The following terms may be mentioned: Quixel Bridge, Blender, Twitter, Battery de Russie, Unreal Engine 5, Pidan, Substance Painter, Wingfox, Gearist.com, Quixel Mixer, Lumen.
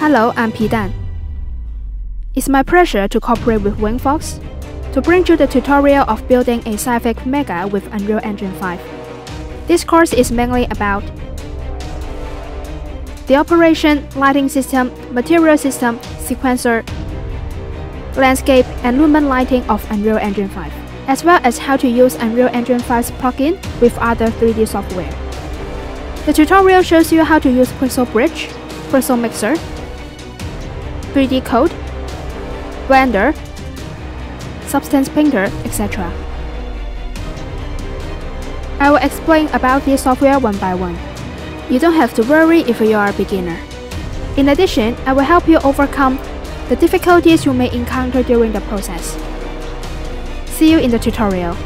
Hello, I'm Pidan. It's my pleasure to cooperate with Wingfox to bring you the tutorial of building a sci-fi mega with Unreal Engine 5. This course is mainly about the operation, lighting system, material system, sequencer, landscape, and Lumen lighting of Unreal Engine 5, as well as how to use Unreal Engine 5's plugin with other 3D software. The tutorial shows you how to use Quixel Bridge, Quixel Mixer, 3D Code, Blender, Substance Painter, etc. I will explain about this software one by one. You don't have to worry if you are a beginner. In addition, I will help you overcome the difficulties you may encounter during the process. See you in the tutorial.